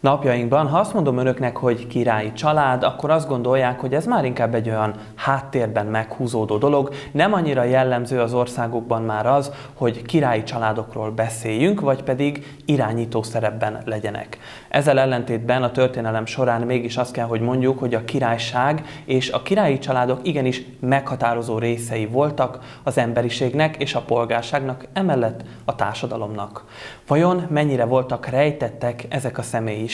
Napjainkban, ha azt mondom önöknek, hogy királyi család, akkor azt gondolják, hogy ez már inkább egy olyan háttérben meghúzódó dolog. Nem annyira jellemző az országokban már az, hogy királyi családokról beszéljünk, vagy pedig irányító szerepben legyenek. Ezzel ellentétben a történelem során mégis azt kell, hogy mondjuk, hogy a királyság és a királyi családok igenis meghatározó részei voltak az emberiségnek és a polgárságnak, emellett a társadalomnak. Vajon mennyire voltak rejtettek ezek a személyi?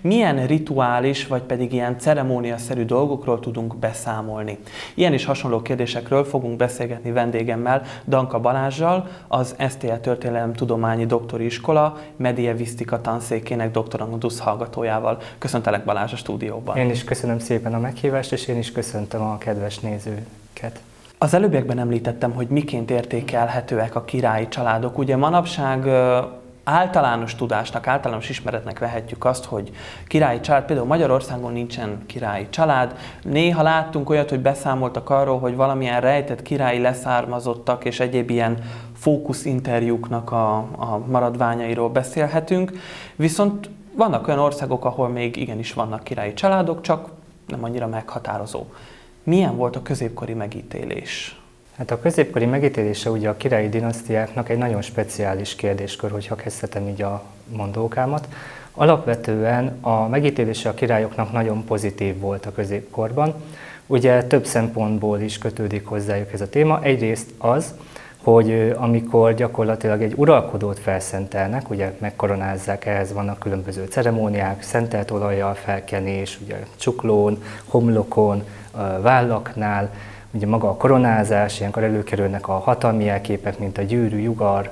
Milyen rituális, vagy pedig ilyen ceremóniaszerű dolgokról tudunk beszámolni? Ilyen és hasonló kérdésekről fogunk beszélgetni vendégemmel, Danka Balázssal, az SZTE Történelemtudományi Doktori Iskola Medievisztika Tanszékének doktorandusz hallgatójával. Köszöntelek, Balázs, a stúdióban. Én is köszönöm szépen a meghívást, és én is köszöntöm a kedves nézőket. Az előbbiekben említettem, hogy miként értékelhetőek a királyi családok. Ugye manapság általános tudásnak, általános ismeretnek vehetjük azt, hogy királyi család, például Magyarországon nincsen királyi család. Néha láttunk olyat, hogy beszámoltak arról, hogy valamilyen rejtett királyi leszármazottak és egyéb ilyen fókuszinterjúknak a maradványairól beszélhetünk. Viszont vannak olyan országok, ahol még igenis vannak királyi családok, csak nem annyira meghatározó. Milyen volt a középkori megítélés? Hát a középkori megítélése ugye a királyi dinasztiáknak egy nagyon speciális kérdéskör, hogyha kezdhetem így a mondókámat. Alapvetően a megítélése a királyoknak nagyon pozitív volt a középkorban. Ugye több szempontból is kötődik hozzájuk ez a téma. Egyrészt az, hogy amikor gyakorlatilag egy uralkodót felszentelnek, ugye megkoronázzák, ehhez vannak különböző ceremóniák, szentelt olajjal felkenés, ugye csuklón, homlokon, vállaknál, ugye maga a koronázás, ilyenkor előkerülnek a hatalmi jelképek, mint a gyűrű, jugar,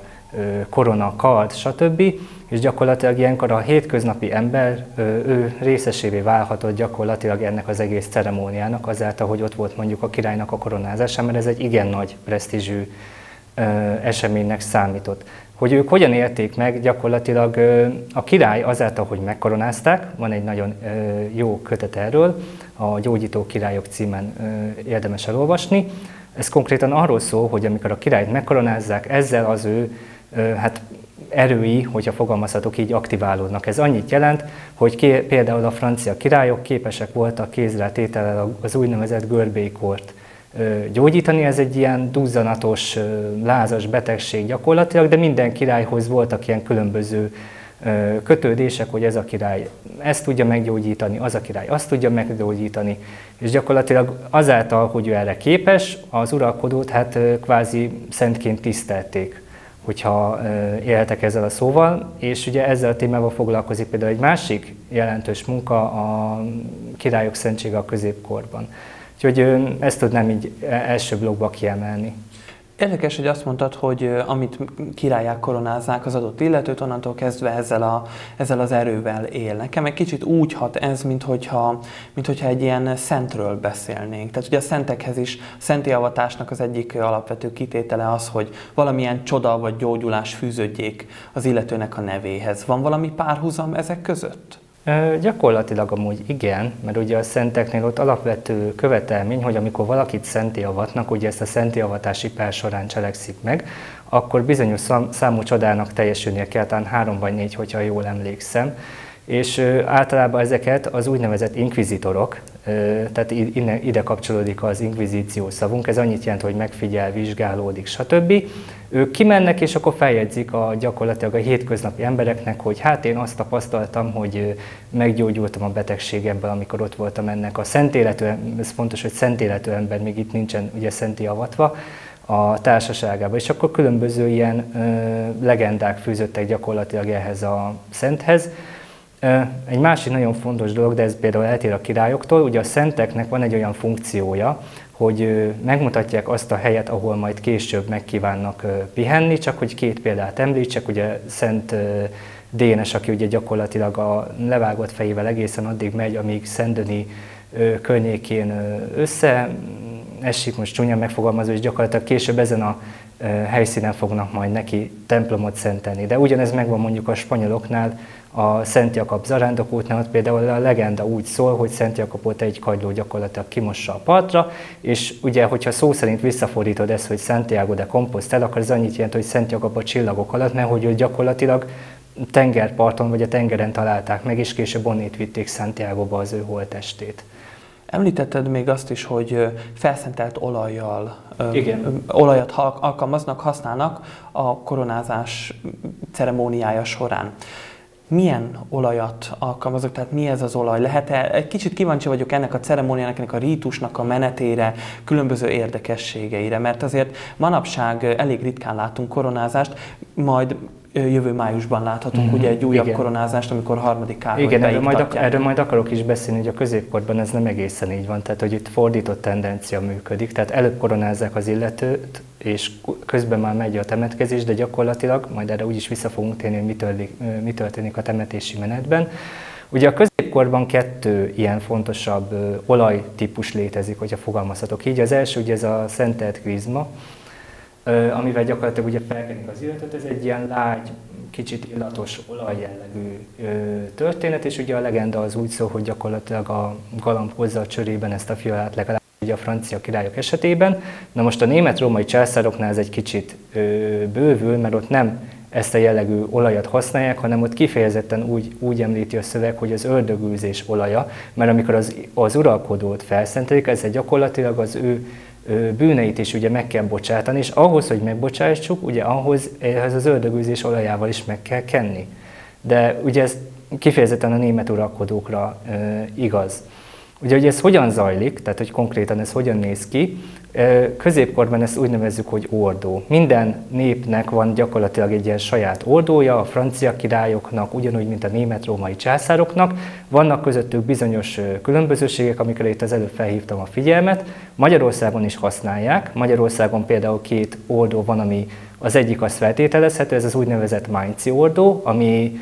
korona, kard, stb. És gyakorlatilag ilyenkor a hétköznapi ember, ő részesévé válhatott gyakorlatilag ennek az egész ceremóniának, azáltal, hogy ott volt mondjuk a királynak a koronázása, mert ez egy igen nagy presztízsű eseménynek számított. Hogy ők hogyan élték meg, gyakorlatilag a király azáltal, hogy megkoronázták, van egy nagyon jó kötet erről, a Gyógyító Királyok címen érdemes elolvasni. Ez konkrétan arról szól, hogy amikor a királyt megkoronázzák, ezzel az ő erői, hogyha fogalmazhatok így, aktiválódnak. Ez annyit jelent, hogy például a francia királyok képesek voltak kézre tétellel az úgynevezett görbélykort gyógyítani. Ez egy ilyen duzzanatos, lázas betegség gyakorlatilag, de minden királyhoz voltak ilyen különböző kötődések, hogy ez a király ezt tudja meggyógyítani, az a király azt tudja meggyógyítani, és gyakorlatilag azáltal, hogy ő erre képes, az uralkodót hát kvázi szentként tisztelték, hogyha éltek ezzel a szóval, és ugye ezzel a témával foglalkozik például egy másik jelentős munka, a királyok szentsége a középkorban. Úgyhogy ezt tudnám így első blogba kiemelni. Érdekes, hogy azt mondtad, hogy amit királlyá koronázzák az adott illetőt, onnantól kezdve ezzel az erővel él. Nekem egy kicsit úgy hat ez, minthogyha egy ilyen szentről beszélnénk. Tehát ugye a szentekhez is, a szenti avatásnak az egyik alapvető kitétele az, hogy valamilyen csoda vagy gyógyulás fűződjék az illetőnek a nevéhez. Van valami párhuzam ezek között? Gyakorlatilag amúgy igen, mert ugye a szenteknél ott alapvető követelmény, hogy amikor valakit szentté avatnak, ugye ezt a szentté avatási pár során cselekszik meg, akkor bizonyos számú csodának teljesülnie kell, talán 3 vagy 4, hogyha jól emlékszem. És általában ezeket az úgynevezett inkvizitorok, tehát ide kapcsolódik az inkvizíció szavunk, ez annyit jelent, hogy megfigyel, vizsgálódik, stb. Ők kimennek, és akkor feljegyzik gyakorlatilag a hétköznapi embereknek, hogy hát én azt tapasztaltam, hogy meggyógyultam a betegségemből, amikor ott voltam ennek a szentéletű, ez fontos, hogy szentéletű ember, még itt nincsen ugye szenté avatva, a társaságába. És akkor különböző ilyen legendák fűzöttek gyakorlatilag ehhez a szenthez. Egy másik nagyon fontos dolog, de ez például eltér a királyoktól, ugye a szenteknek van egy olyan funkciója, hogy megmutatják azt a helyet, ahol majd később megkívánnak pihenni, csak hogy 2 példát említsek, ugye Szent Dénes, aki ugye gyakorlatilag a levágott fejével egészen addig megy, amíg Szentdöni környékén összeesik, most csúnyan megfogalmazó, és gyakorlatilag később ezen a helyszínen fognak majd neki templomot szentelni. De ugyanez megvan mondjuk a spanyoloknál, a Szent Jakab zarándokútnál, ott például a legenda úgy szól, hogy Szent Jakabot egy kagyló gyakorlatilag kimossa a partra, és ugye, hogyha szó szerint visszafordítod ezt, hogy Santiago de Compostela, akkor ez annyit jelent, hogy Szent Jakab a csillagok alatt, mert hogy ő gyakorlatilag tengerparton vagy a tengeren találták meg, és később onnét vitték Santiagoba az ő holttestét. Említetted még azt is, hogy felszentelt olajjal, olajat alkalmaznak, használnak a koronázás ceremóniája során. Milyen olajat alkalmazok, tehát mi ez az olaj? Egy kicsit kíváncsi vagyok ennek a ceremóniának, ennek a rítusnak a menetére, különböző érdekességeire, mert azért manapság elég ritkán látunk koronázást, majd jövő májusban láthatunk ugye egy újabb koronázást, amikor harmadik Károlyt beiktatják. Erről majd akarok is beszélni, hogy a középkorban ez nem egészen így van, tehát hogy itt fordított tendencia működik, tehát előbb koronázzák az illetőt, és közben már megy a temetkezés, de gyakorlatilag, majd erre úgyis vissza fogunk térni, hogy mi történik a temetési menetben. Ugye a középkorban kettő ilyen fontosabb olajtípus létezik, hogyha fogalmazhatok így. Az első ugye ez a szentelt kvízma, amivel gyakorlatilag ugye felkenik az illetőt, ez egy ilyen lágy, kicsit illatos olajjellegű történet, és ugye a legenda az úgy szól, hogy gyakorlatilag a galamb hozza a csörében ezt a fialát, legalább ugye a francia királyok esetében. Na most a német-római császároknál ez egy kicsit bővül, mert ott nem ezt a jellegű olajat használják, hanem ott kifejezetten úgy említi a szöveg, hogy az ördögűzés olaja, mert amikor az uralkodót felszentelik, ezzel gyakorlatilag az ő bűneit is ugye meg kell bocsátani, és ahhoz, hogy megbocsássuk, ugye ehhez az ördögűzés olajával is meg kell kenni. De ugye ez kifejezetten a német uralkodókra igaz. Ugye, hogy ez hogyan zajlik, tehát hogy konkrétan ez hogyan néz ki, középkorban ezt úgy nevezzük, hogy ordó. Minden népnek van gyakorlatilag egy ilyen saját ordója, a francia királyoknak, ugyanúgy, mint a német-római császároknak. Vannak közöttük bizonyos különbözőségek, amikre itt az előbb felhívtam a figyelmet. Magyarországon is használják. Magyarországon például két ordó van, ami az egyik az feltételezhető, ez az úgynevezett Mainzi ordó, ami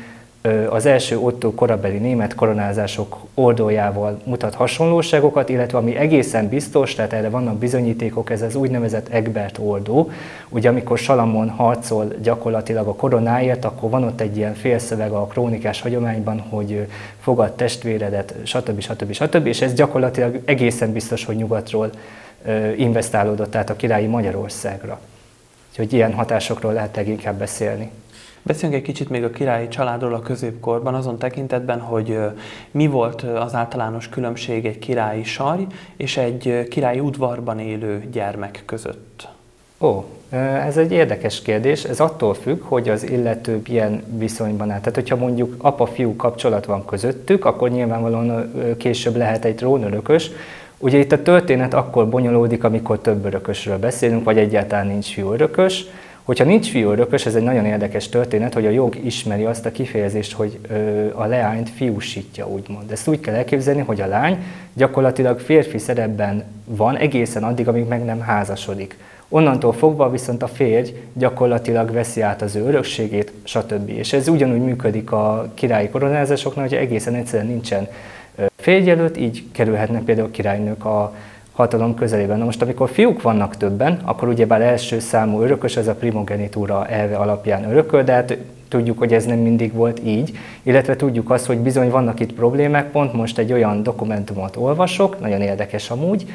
az első Ottó korabeli német koronázások ordójával mutat hasonlóságokat, illetve ami egészen biztos, tehát erre vannak bizonyítékok, ez az úgynevezett Egbert ordó. Ugye amikor Salamon harcol gyakorlatilag a koronáért, akkor van ott egy ilyen félszöveg a krónikás hagyományban, hogy fogad testvéredet, stb. Stb. Stb. És ez gyakorlatilag egészen biztos, hogy nyugatról investálódott át a királyi Magyarországra. Úgyhogy ilyen hatásokról lehet leginkább beszélni. Beszéljünk egy kicsit még a királyi családról a középkorban, azon tekintetben, hogy mi volt az általános különbség egy királyi sarj és egy királyi udvarban élő gyermek között. Ó, ez egy érdekes kérdés. Ez attól függ, hogy az illető milyen viszonyban áll. Tehát, hogyha mondjuk apa-fiú kapcsolat van közöttük, akkor nyilvánvalóan később lehet egy trónörökös. Ugye itt a történet akkor bonyolódik, amikor több örökösről beszélünk, vagy egyáltalán nincs fiúörökös. Hogyha nincs fiúörökös, ez egy nagyon érdekes történet, hogy a jog ismeri azt a kifejezést, hogy a leányt fiúsítja, úgymond. Ezt úgy kell elképzelni, hogy a lány gyakorlatilag férfi szerepben van egészen addig, amíg meg nem házasodik. Onnantól fogva viszont a férj gyakorlatilag veszi át az ő örökségét, stb. És ez ugyanúgy működik a királyi koronázásoknál, hogyha egészen egyszerűen nincsen férjjelölt, így kerülhetnek például királynők a hatalom közelében. Na most, amikor fiúk vannak többen, akkor ugyebár első számú örökös, ez a primogenitúra elve alapján örököl, de hát tudjuk, hogy ez nem mindig volt így, illetve tudjuk azt, hogy bizony vannak itt problémák, pont most egy olyan dokumentumot olvasok, nagyon érdekes amúgy,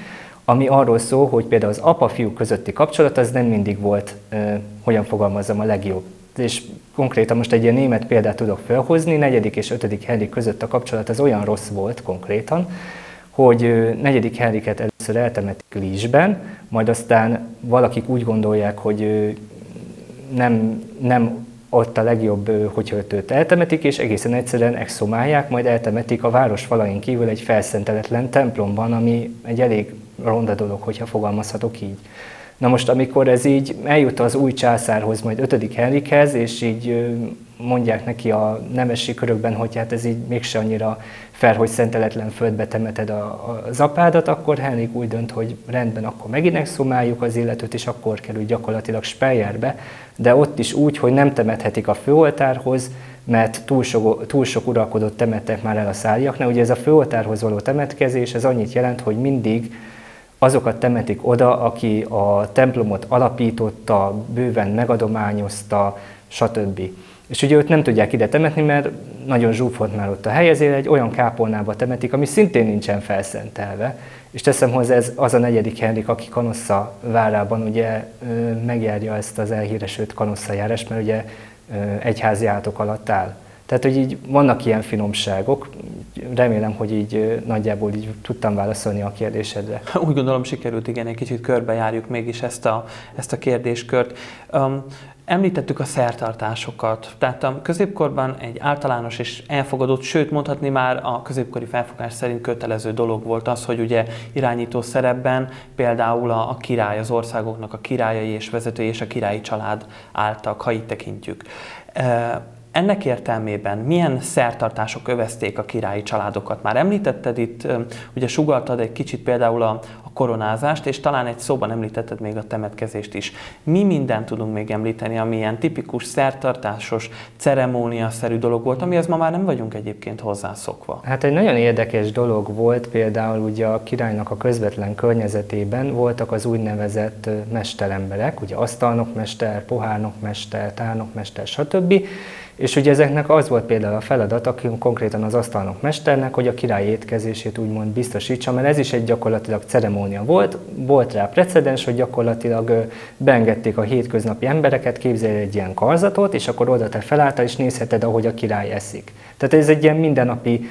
ami arról szól, hogy például az apa-fiú közötti kapcsolat az nem mindig volt, hogyan fogalmazzam, a legjobb. És konkrétan most egy ilyen német példát tudok felhozni, IV. és V. Henrik között a kapcsolat az olyan rossz volt konkrétan, hogy IV. Henriket először eltemetik Liesben, majd aztán valakik úgy gondolják, hogy nem ott a legjobb, hogy őt eltemetik, és egészen egyszerűen exhumálják, majd eltemetik a város falain kívül egy felszenteletlen templomban, ami egy elég ronda dolog, hogyha fogalmazhatok így. Na most, amikor ez így eljut az új császárhoz, majd V. Henrikhez, és így mondják neki a nemesi körökben, hogy hát ez így mégse annyira fair, hogy szenteletlen földbe temeted az apádat, akkor Henrik úgy dönt, hogy rendben, akkor megint exhumáljuk az illetőt, és akkor kerül gyakorlatilag Speyerbe, de ott is úgy, hogy nem temethetik a főoltárhoz, mert túl sok uralkodót temettek már el a száliaknál. Ugye ez a főoltárhoz való temetkezés, ez annyit jelent, hogy mindig azokat temetik oda, aki a templomot alapította, bőven megadományozta, stb. És ugye őt nem tudják ide temetni, mert nagyon zsúfolt már ott a hely, ezért egy olyan kápolnába temetik, ami szintén nincsen felszentelve. És teszem hozzá, ez az a IV. Henrik, aki Kanossza várában ugye megjárja ezt az elhíresült Kanossza járást, mert ugye egyháziátok alatt áll. Tehát, hogy így vannak ilyen finomságok, remélem, hogy így nagyjából így tudtam válaszolni a kérdésedre. Úgy gondolom sikerült, igen, egy kicsit körbejárjuk mégis ezt a kérdéskört. Említettük a szertartásokat, tehát a középkorban egy általános és elfogadott, sőt mondhatni már a középkori felfogás szerint kötelező dolog volt az, hogy ugye irányító szerepben például a király, az országoknak a királyai és vezetői és a királyi család álltak, ha így tekintjük. Ennek értelmében milyen szertartások övezték a királyi családokat? Már említetted itt, ugye sugaltad egy kicsit például a koronázást, és talán egy szóban említetted még a temetkezést is. Mi mindent tudunk még említeni, ami ilyen tipikus szertartásos, ceremóniaszerű dolog volt, amihez ma már nem vagyunk egyébként hozzászokva? Hát egy nagyon érdekes dolog volt, például ugye a királynak a közvetlen környezetében voltak az úgynevezett mesteremberek, ugye asztalnokmester, pohárnokmester, tárnokmester, stb. És ugye ezeknek az volt például a feladat, aki konkrétan az asztalnokmesternek, hogy a király étkezését úgymond biztosítsa, mert ez is egy gyakorlatilag ceremónia volt. Volt rá precedens, hogy gyakorlatilag beengedték a hétköznapi embereket, képzelj egy ilyen karzatot, és akkor oda te felálltál, és nézheted, ahogy a király eszik. Tehát ez egy ilyen mindennapi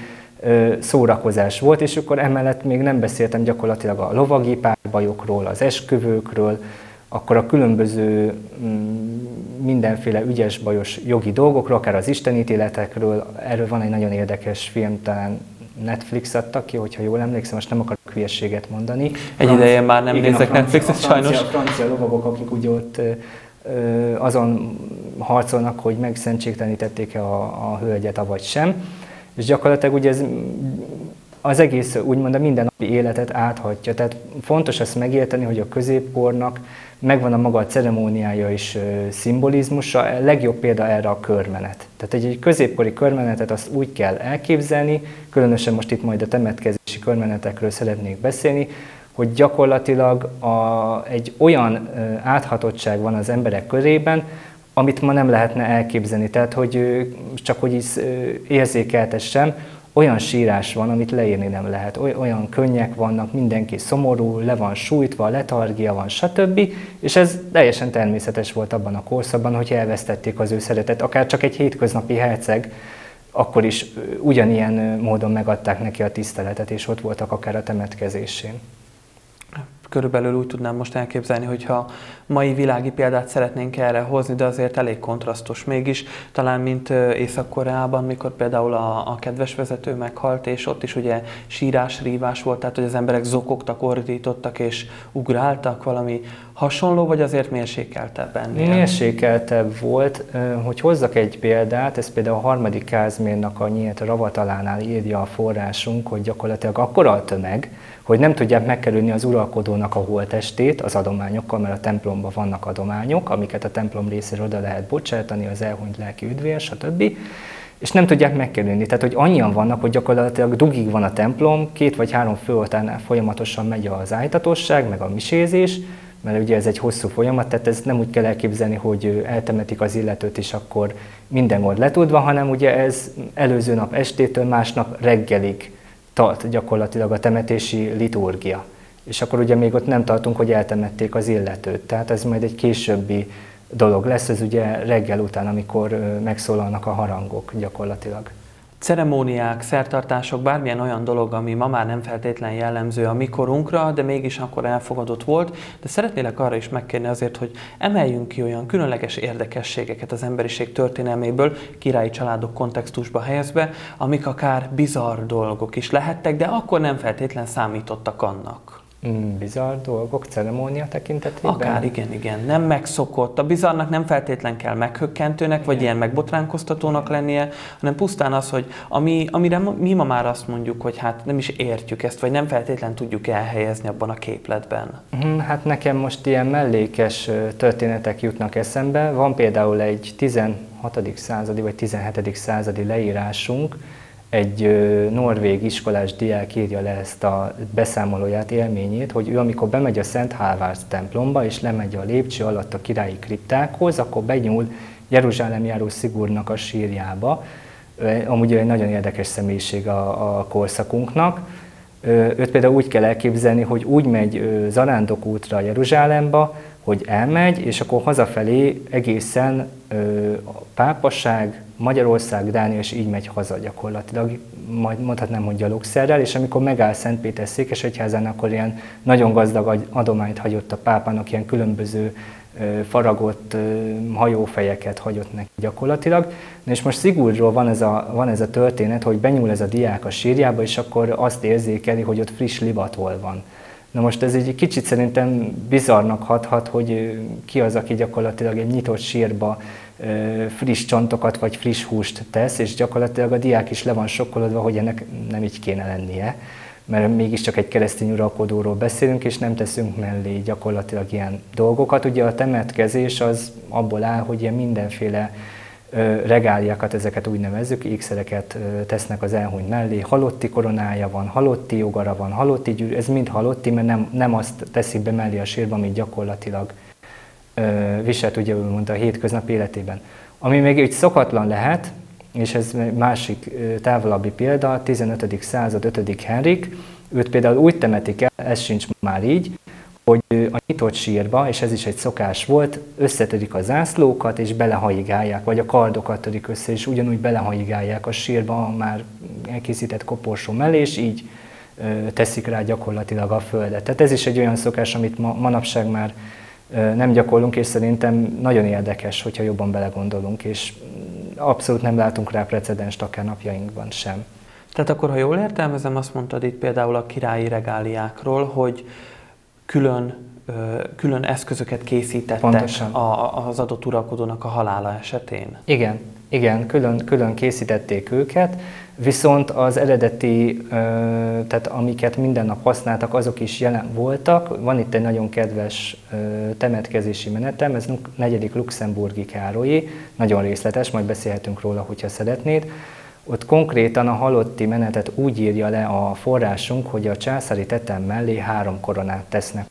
szórakozás volt, és akkor emellett még nem beszéltem gyakorlatilag a lovagi párbajokról, az esküvőkről, akkor a különböző mindenféle ügyes, bajos jogi dolgokról, akár az istenítéletekről, erről van egy nagyon érdekes film, talán Netflix adta ki, hogyha jól emlékszem, most nem akarok hülyeséget mondani. Egy ideje már nem nézek Netflixet sajnos. A francia lovagok, akik ugye ott azon harcolnak, hogy megszentségtelenítették-e a hölgyet, avagy sem. És gyakorlatilag ugye ez az egész úgymond a mindennapi életet áthatja. Tehát fontos azt megérteni, hogy a középkornak megvan a maga a ceremóniája és szimbolizmusa, a legjobb példa erre a körmenet. Tehát egy középkori körmenetet azt úgy kell elképzelni, különösen most itt majd a temetkezési körmenetekről szeretnék beszélni, hogy gyakorlatilag egy olyan áthatottság van az emberek körében, amit ma nem lehetne elképzelni. Tehát, hogy csak hogy érzékeltessem, olyan sírás van, amit leírni nem lehet, olyan könnyek vannak, mindenki szomorú, le van sújtva, letargia van, stb. És ez teljesen természetes volt abban a korszakban, hogy elvesztették az ő szeretet, akár csak egy hétköznapi herceg, akkor is ugyanilyen módon megadták neki a tiszteletet, és ott voltak akár a temetkezésén. Körülbelül úgy tudnám most elképzelni, hogyha mai világi példát szeretnénk erre hozni, de azért elég kontrasztos mégis, talán mint Észak-Koreában, mikor például a kedves vezető meghalt, és ott is ugye sírás, rívás volt, tehát hogy az emberek zokogtak, ordítottak és ugráltak, valami hasonló, vagy azért mérsékeltebb ennél? Mérsékeltebb volt, hogy hozzak egy példát, ez például a III. Kázmérnak a nyílt ravatalánál írja a forrásunk, hogy gyakorlatilag akkora a tömeg, hogy nem tudják megkerülni az uralkodónak a holttestét az adományokkal, mert a templomban vannak adományok, amiket a templom részéről oda lehet bocsátani, az elhunyt lelki üdvér, stb. És nem tudják megkerülni. Tehát, hogy annyian vannak, hogy gyakorlatilag dugig van a templom, 2 vagy 3 főoltárnál folyamatosan megy az ájtatosság, meg a misézés, mert ugye ez egy hosszú folyamat, tehát ezt nem úgy kell elképzelni, hogy eltemetik az illetőt, és akkor minden gond letudva, hanem ugye ez előző nap estétől másnap reggelig tart gyakorlatilag a temetési liturgia. És akkor ugye még ott nem tartunk, hogy eltemették az illetőt. Tehát ez majd egy későbbi dolog lesz, ez ugye reggel után, amikor megszólalnak a harangok gyakorlatilag. Ceremóniák, szertartások, bármilyen olyan dolog, ami ma már nem feltétlen jellemző a mi korunkra, de mégis akkor elfogadott volt. De szeretnélek arra is megkérni azért, hogy emeljünk ki olyan különleges érdekességeket az emberiség történelméből, királyi családok kontextusba helyezve, amik akár bizarr dolgok is lehettek, de akkor nem feltétlen számítottak annak. Bizarr dolgok, ceremónia tekintetében? Akár igen, igen. Nem megszokott. A bizarrnak nem feltétlen kell meghökkentőnek, vagy ilyen megbotránkoztatónak lennie, hanem pusztán az, hogy amire mi ma már azt mondjuk, hogy hát nem is értjük ezt, vagy nem feltétlen tudjuk elhelyezni abban a képletben. Hát nekem most ilyen mellékes történetek jutnak eszembe. Van például egy 16. századi vagy 17. századi leírásunk, egy norvég iskolás diák írja le ezt a beszámolóját, élményét, hogy ő amikor bemegy a Szent Hálvárd templomba, és lemegy a lépcső alatt a királyi kriptákhoz, akkor benyúl Jeruzsálem járó Szigurdnak a sírjába. Amúgy egy nagyon érdekes személyiség a korszakunknak. Őt például úgy kell elképzelni, hogy úgy megy zarándok útra Jeruzsálemba, hogy elmegy, és akkor hazafelé egészen a pápaság, Magyarország, Dánia, és így megy haza gyakorlatilag, majd mondhatnám, hogy gyalogszerrel, és amikor megáll Szent Péter Székesegyházán, akkor ilyen nagyon gazdag adományt hagyott a pápának, ilyen különböző faragott hajófejeket hagyott neki gyakorlatilag. És most Szigurdról van ez a történet, hogy benyúl ez a diák a sírjába, és akkor azt érzékeli, hogy ott friss libatol van. Na most ez egy kicsit szerintem bizarrnak hathat, hogy ki az, aki gyakorlatilag egy nyitott sírba friss csontokat vagy friss húst tesz, és gyakorlatilag a diák is le van sokkolodva, hogy ennek nem így kéne lennie, mert mégiscsak egy keresztény uralkodóról beszélünk, és nem teszünk mellé gyakorlatilag ilyen dolgokat. Ugye a temetkezés az abból áll, hogy ilyen mindenféle regáliákat, ezeket úgy nevezzük, ékszereket tesznek az elhunyt mellé, halotti koronája van, halotti jogara van, halotti gyűrű, ez mind halotti, mert nem azt teszik be mellé a sírba, amit gyakorlatilag viselt, ugye mondta, a hétköznapi életében. Ami még így szokatlan lehet, és ez másik távolabbi példa, a 15. század, 5. Henrik, őt például úgy temetik el, ez sincs már így, hogy a nyitott sírba, és ez is egy szokás volt, összetörik a zászlókat, és belehajigálják, vagy a kardokat törik össze, és ugyanúgy belehajigálják a sírba, már elkészített koporsó mellé, és így teszik rá gyakorlatilag a földet. Tehát ez is egy olyan szokás, amit manapság már nem gyakorlunk, és szerintem nagyon érdekes, hogyha jobban belegondolunk, és abszolút nem látunk rá precedenst akár napjainkban sem. Tehát akkor, ha jól értelmezem, azt mondtad itt például a királyi regáliákról, hogy külön eszközöket készítettek. Pontosan. Az adott uralkodónak a halála esetén. Igen, igen, külön készítették őket, viszont az eredeti, tehát amiket minden nap használtak, azok is jelen voltak. Van itt egy nagyon kedves temetkezési menetem, ez IV. Luxemburgi Károlyi, nagyon részletes, majd beszélhetünk róla, hogyha szeretnéd. Ott konkrétan a halotti menetet úgy írja le a forrásunk, hogy a császári tetem mellé 3 koronát tesznek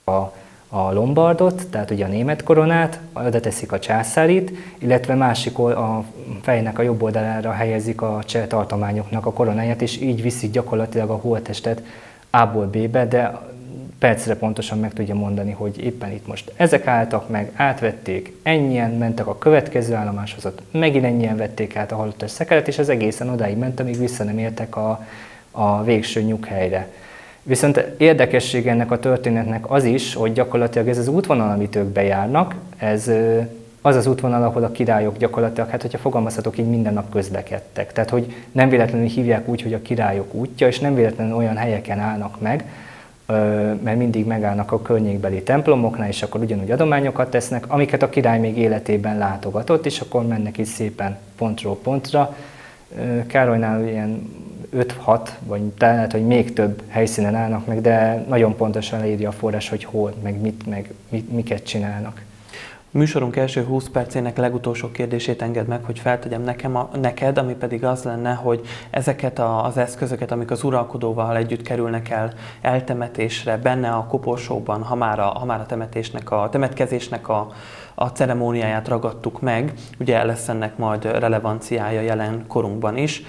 a lombardot, tehát ugye a német koronát, oda teszik a császárit, illetve másik a fejnek a jobb oldalára helyezik a cseh tartományoknak a koronáját, és így viszik gyakorlatilag a holttestet A-ból B-be, de percre pontosan meg tudja mondani, hogy éppen itt most ezek álltak meg, átvették, ennyien mentek a következő állomáshoz, ott megint ennyien vették át a halottas szekeret, és ez egészen odáig ment, amíg vissza nem értek a végső nyughelyre. Viszont érdekesség ennek a történetnek az is, hogy gyakorlatilag ez az útvonal, amit ők bejárnak, ez az az útvonal, ahol a királyok gyakorlatilag, hát hogyha fogalmazhatok így, minden nap közlekedtek. Tehát, hogy nem véletlenül hívják úgy, hogy a királyok útja, és nem véletlenül olyan helyeken állnak meg, mert mindig megállnak a környékbeli templomoknál, és akkor ugyanúgy adományokat tesznek, amiket a király még életében látogatott, és akkor mennek így szépen pontról pontra. Károlynál ilyen 5-6, vagy talán, hogy még több helyszínen állnak meg, de nagyon pontosan leírja a forrás, hogy hol, meg miket csinálnak. Műsorunk első 20 percének legutolsó kérdését enged meg, hogy feltegyem neked, ami pedig az lenne, hogy ezeket az eszközöket, amik az uralkodóval együtt kerülnek el eltemetésre, benne a koporsóban, ha már a temetkezésnek a ceremóniáját ragadtuk meg, ugye lesz ennek majd relevanciája jelen korunkban is,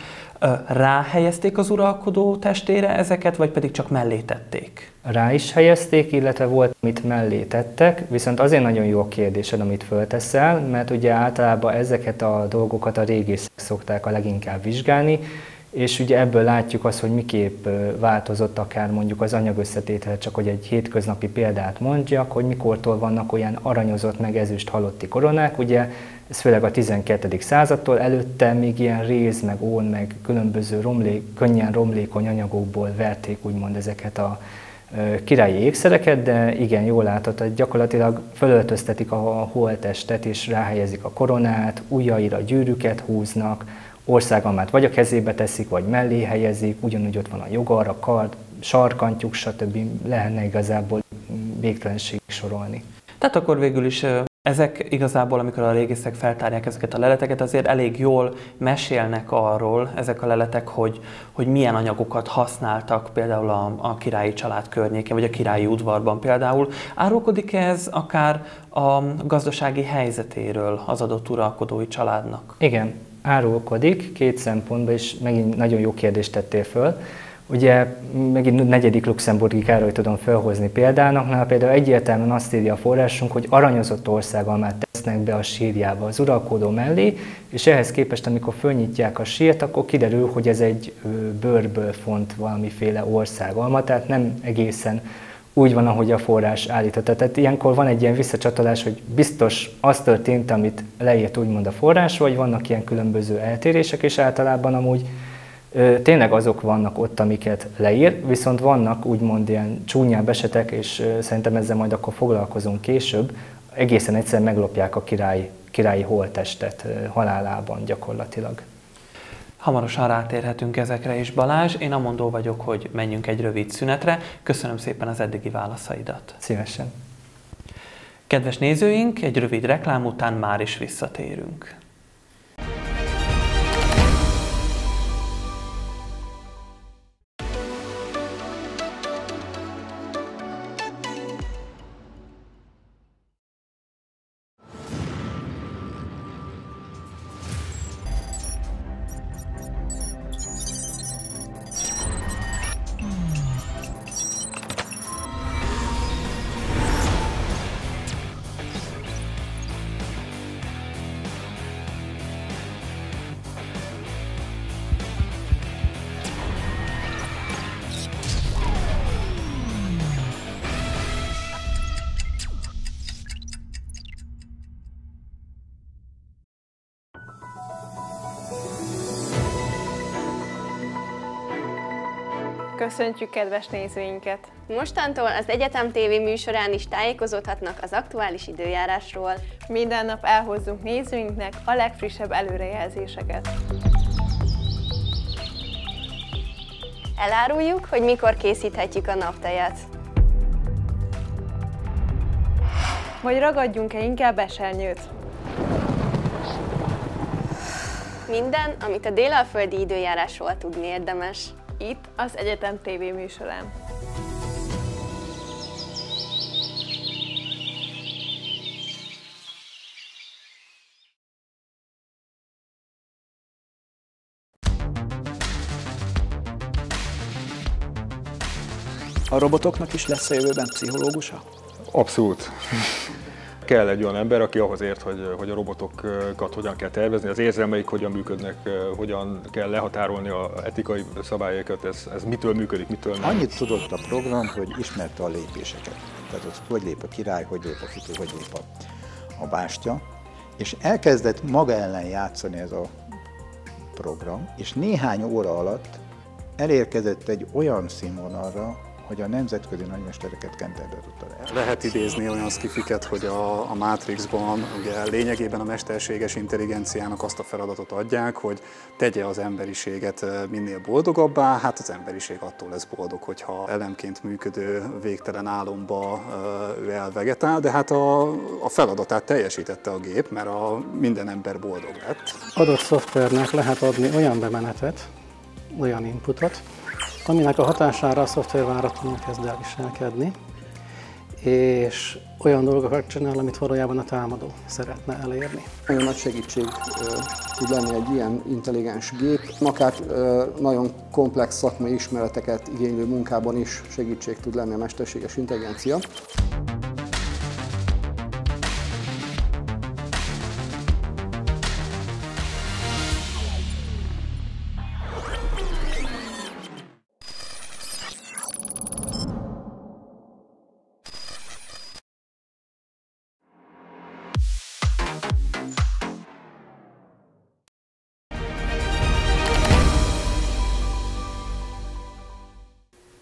ráhelyezték az uralkodó testére ezeket, vagy pedig csak mellé tették? Rá is helyezték, illetve volt, amit mellé tettek, viszont azért nagyon jó a kérdésed, amit fölteszel, mert ugye általában ezeket a dolgokat a régészek szokták a leginkább vizsgálni, és ugye ebből látjuk azt, hogy miképp változott akár mondjuk az anyagösszetétele, csak hogy egy hétköznapi példát mondjak, hogy mikortól vannak olyan aranyozott meg ezüst halotti koronák, ugye ez főleg a 12. századtól, előtte még ilyen réz, meg ón, meg különböző könnyen romlékony anyagokból verték úgymond ezeket a királyi ékszereket, de igen, jól látod, hogy gyakorlatilag fölöltöztetik a holttestet, és ráhelyezik a koronát, ujjaira gyűrűket húznak, országalmát vagy a kezébe teszik, vagy mellé helyezik, ugyanúgy ott van a jogar, a kard, sarkantyúk, stb. Lehetne igazából végtelenség sorolni. Tehát akkor végül is ezek igazából, amikor a régészek feltárják ezeket a leleteket, azért elég jól mesélnek arról ezek a leletek, hogy milyen anyagokat használtak például a királyi család környékén, vagy a királyi udvarban például. Árulkodik ez akár a gazdasági helyzetéről az adott uralkodói családnak? Igen, árulkodik két szempontból, és megint nagyon jó kérdést tettél föl. Ugye megint IV. Luxemburgi Károly tudom felhozni példának, például egyértelműen azt írja a forrásunk, hogy aranyozott országalmát tesznek be a sírjába az uralkodó mellé, és ehhez képest, amikor fölnyitják a sírt, akkor kiderül, hogy ez egy bőrből font valamiféle országalma, tehát nem egészen úgy van, ahogy a forrás állította. Tehát ilyenkor van egy ilyen visszacsatolás, hogy biztos az történt, amit leírt úgymond a forrás, vagy vannak ilyen különböző eltérések, és általában amúgy tényleg azok vannak ott, amiket leír, viszont vannak úgymond ilyen csúnyább esetek, és szerintem ezzel majd akkor foglalkozunk később, egészen egyszer meglopják a királyi holttestet halálában gyakorlatilag. Hamarosan rátérhetünk ezekre is, Balázs. Én amondó vagyok, hogy menjünk egy rövid szünetre. Köszönöm szépen az eddigi válaszaidat. Szívesen. Kedves nézőink, egy rövid reklám után már is visszatérünk. Köszöntjük kedves nézőinket! Mostantól az Egyetem TV műsorán is tájékozódhatnak az aktuális időjárásról. Minden nap elhozzunk nézőinknek a legfrissebb előrejelzéseket. Eláruljuk, hogy mikor készíthetjük a naptejat. Vagy ragadjunk-e inkább esernyőt? Minden, amit a délalföldi időjárásról tudni érdemes. Itt az Egyetem TV műsorán. A robotoknak is lesz a jövőben pszichológusa? Abszolút. Kell egy olyan ember, aki ahhoz ért, hogy a robotokat hogyan kell tervezni, az érzelmeik hogyan működnek, hogyan kell lehatárolni az etikai szabályokat, ez mitől működik, mitől nem. Annyit tudott a program, hogy ismerte a lépéseket. Tehát az, hogy lép a király, hogy lép a futó, hogy lép a bástya. És elkezdett maga ellen játszani ez a program, és néhány óra alatt elérkezett egy olyan színvonalra, hogy a nemzetközi nagymestereket kenterbe tudta el. Lehet idézni olyan szkifiket, hogy a Matrixban ugye lényegében a mesterséges intelligenciának azt a feladatot adják, hogy tegye az emberiséget minél boldogabbá, hát az emberiség attól lesz boldog, hogyha elemként működő végtelen álomba ő elvegetál, de hát a feladatát teljesítette a gép, mert minden ember boldog lett. Adott szoftvernek lehet adni olyan bemenetet, olyan inputot, aminek a hatására a szoftver váratlanul kezd el viselkedni, és olyan dolgokat csinál, amit valójában a támadó szeretne elérni. Nagyon nagy segítség tud lenni egy ilyen intelligens gép, akár nagyon komplex szakmai ismereteket igénylő munkában is segítség tud lenni a mesterséges intelligencia.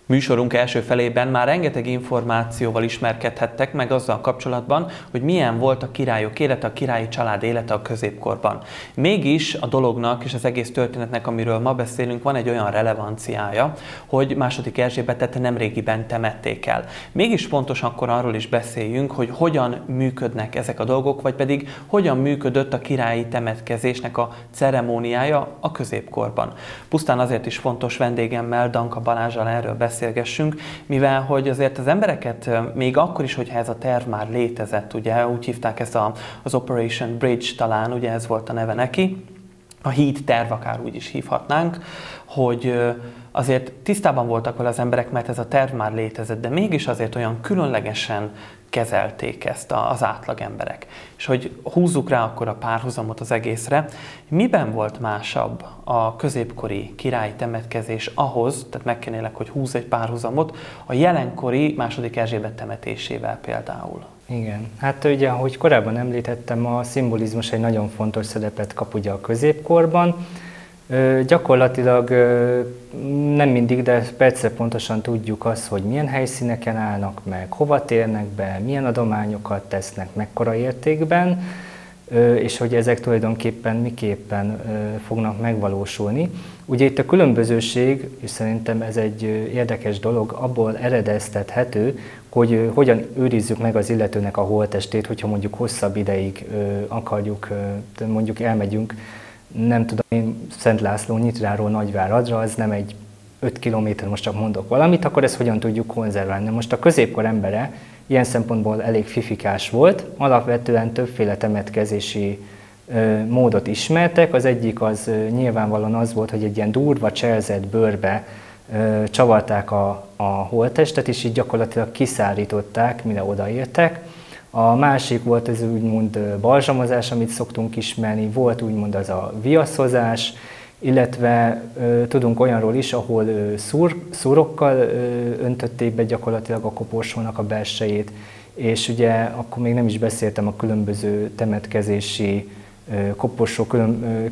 Műsorunk első felében már rengeteg információval ismerkedhettek meg azzal kapcsolatban, hogy milyen volt a királyok élete, a királyi család élete a középkorban. Mégis a dolognak és az egész történetnek, amiről ma beszélünk, van egy olyan relevanciája, hogy II. Erzsébetet nemrégiben temették el. Mégis fontos akkor arról is beszéljünk, hogy hogyan működnek ezek a dolgok, vagy pedig hogyan működött a királyi temetkezésnek a ceremóniája a középkorban. Pusztán azért is fontos vendégemmel, Danka Balázssal erről beszélgessünk, mivel hogy azért az embereket még akkor is, hogyha ez a terv már létezett, ugye, úgy hívták ezt az Operation Bridge talán, ugye ez volt a neve neki, a híd terv, akár úgy is hívhatnánk, hogy azért tisztában voltak vele az emberek, mert ez a terv már létezett, de mégis azért olyan különlegesen kezelték ezt az átlag emberek. És hogy húzzuk rá akkor a párhuzamot az egészre, miben volt másabb a középkori királyi temetkezés ahhoz, tehát megkérnélek, hogy húzz egy párhuzamot, a jelenkori II. Erzsébet temetésével például? Igen, hát ugye, ahogy korábban említettem, a szimbolizmus egy nagyon fontos szerepet kap ugye a középkorban. Gyakorlatilag nem mindig, de persze pontosan tudjuk azt, hogy milyen helyszíneken állnak meg, hova térnek be, milyen adományokat tesznek, mekkora értékben, és hogy ezek tulajdonképpen miképpen fognak megvalósulni. Ugye itt a különbözőség, és szerintem ez egy érdekes dolog, abból eredeztethető, hogy hogyan őrizzük meg az illetőnek a holttestét, hogyha mondjuk hosszabb ideig akarjuk, mondjuk elmegyünk, nem tudom én, Szent László Nyitráról Nagyváradra, az nem egy 5 kilométer, most csak mondok valamit, akkor ezt hogyan tudjuk konzerválni. Most a középkor embere ilyen szempontból elég fifikás volt, alapvetően többféle temetkezési módot ismertek. Az egyik az nyilvánvalóan az volt, hogy egy ilyen durva cselzett bőrbe csavarták a holttestet, és így gyakorlatilag kiszárították, mire odaértek. A másik volt az úgymond balzsamozás, amit szoktunk ismerni, volt úgymond az a viaszozás, illetve tudunk olyanról is, ahol szúrokkal öntötték be gyakorlatilag a koporsónak a belsejét, és ugye akkor még nem is beszéltem a különböző temetkezési koporsó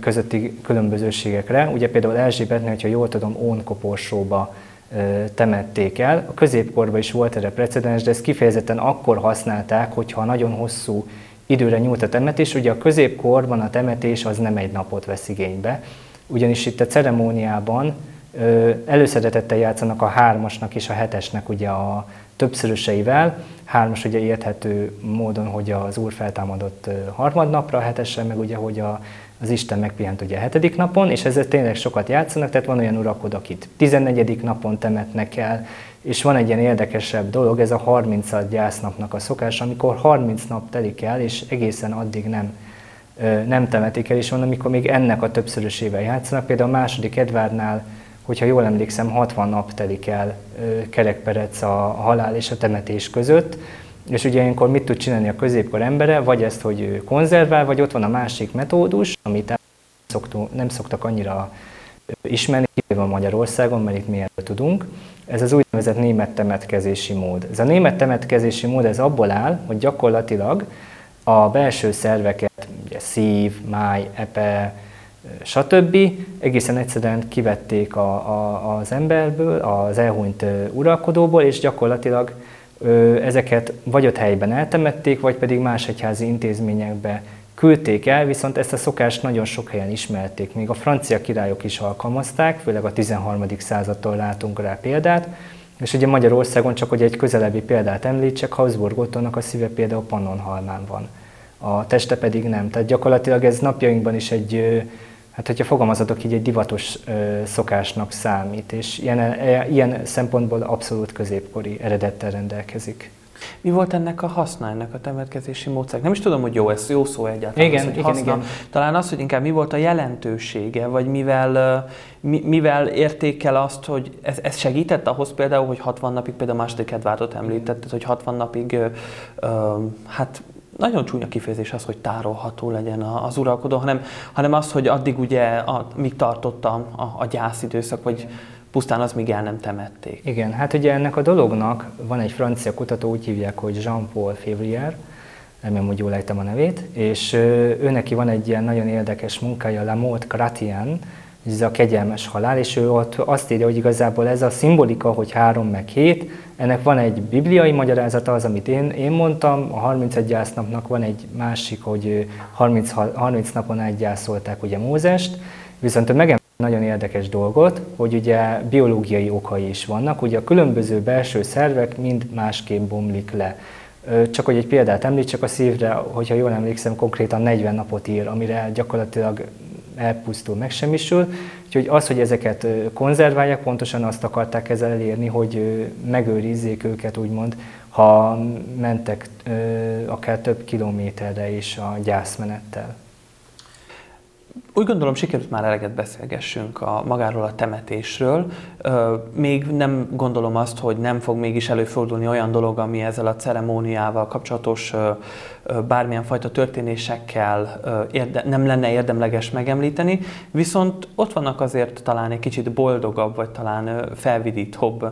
közötti különbözőségekre. Ugye például Erzsébetnél, hogyha jól tudom, ónkoporsóba temették el. A középkorban is volt erre precedens, de ezt kifejezetten akkor használták, hogyha nagyon hosszú időre nyúlt a temetés. Ugye a középkorban a temetés az nem egy napot vesz igénybe, ugyanis itt a ceremóniában előszeretettel játszanak a 3-asnak és a 7-esnek ugye a többszöröseivel. 3-as ugye érthető módon, hogy az Úr feltámadott harmadnapra, a 7-essel meg ugye, hogy az Isten megpihent ugye a 7. napon, és ezzel tényleg sokat játszanak, tehát van olyan urakod, akit 14. napon temetnek el, és van egy ilyen érdekesebb dolog, ez a 30. gyásznapnak a szokás, amikor 30 nap telik el, és egészen addig nem temetik el, és van, amikor még ennek a többszörösével játszanak. Például a II. Edvárnál, hogyha jól emlékszem, 60 nap telik el kerekperec a halál és a temetés között, és ugye ilyenkor mit tud csinálni a középkor embere, vagy ezt, hogy konzervál, vagy ott van a másik metódus, amit nem szoktak annyira ismerni, kivéve Magyarországon, mert itt mi erről tudunk. Ez az úgynevezett német temetkezési mód. Ez a német temetkezési mód ez abból áll, hogy gyakorlatilag a belső szerveket, ugye szív, máj, epe, stb. Egészen egyszerűen kivették az emberből, az elhunyt uralkodóból, és gyakorlatilag ezeket vagy ott helyben eltemették, vagy pedig más egyházi intézményekbe küldték el, viszont ezt a szokást nagyon sok helyen ismerték. Még a francia királyok is alkalmazták, főleg a 13. századtól látunk rá példát, és ugye Magyarországon csak hogy egy közelebbi példát említsek, Habsburgotthonnak a szíve például Pannonhalmán van, a teste pedig nem. Tehát gyakorlatilag ez napjainkban is egy, hát hogyha fogalmazhatok így, egy divatos szokásnak számít, és ilyen szempontból abszolút középkori eredettel rendelkezik. Mi volt ennek a haszna, ennek a temetkezési módszernek? Nem is tudom, hogy ez jó szó egyáltalán, igen, az, igen. Talán az, hogy inkább mi volt a jelentősége, vagy mivel értékel azt, hogy ez segített ahhoz például, hogy 60 napig, például a II. Edvárdot említetted, hogy 60 napig, hát nagyon csúnya kifejezés az, hogy tárolható legyen az uralkodó, hanem az, hogy addig ugye, míg tartott a gyászidőszak, vagy pusztán az, míg el nem temették. Igen, hát ugye ennek a dolognak van egy francia kutató, úgy hívják, hogy Jean-Paul Février, remélem, hogy jól ejtem a nevét, és őneki van egy ilyen nagyon érdekes munkája, La Morte Cratien, ez a kegyelmes halál, és ő ott azt írja, hogy igazából ez a szimbolika, hogy 3 meg 7, ennek van egy bibliai magyarázata, az, amit én mondtam, a 31 gyásznapnak van egy másik, hogy 30 napon átgyászolták ugye Mózest, viszont ő megemlít nagyon érdekes dolgot, hogy ugye biológiai okai is vannak, ugye a különböző belső szervek mind másképp bomlik le. Csak hogy egy példát említsek, a szívre, hogyha jól emlékszem, konkrétan 40 napot ír, amire gyakorlatilag elpusztul, megsemmisül. Úgyhogy az, hogy ezeket konzerválják, pontosan azt akarták ezzel elérni, hogy megőrizzék őket, úgymond, ha mentek akár több kilométerre is a gyászmenettel. Úgy gondolom, sikerült már eleget beszélgessünk magáról a temetésről. Még nem gondolom azt, hogy nem fog mégis előfordulni olyan dolog, ami ezzel a ceremóniával kapcsolatos bármilyen fajta történésekkel nem lenne érdemleges megemlíteni, viszont ott vannak azért talán egy kicsit boldogabb, vagy talán felvidítóbb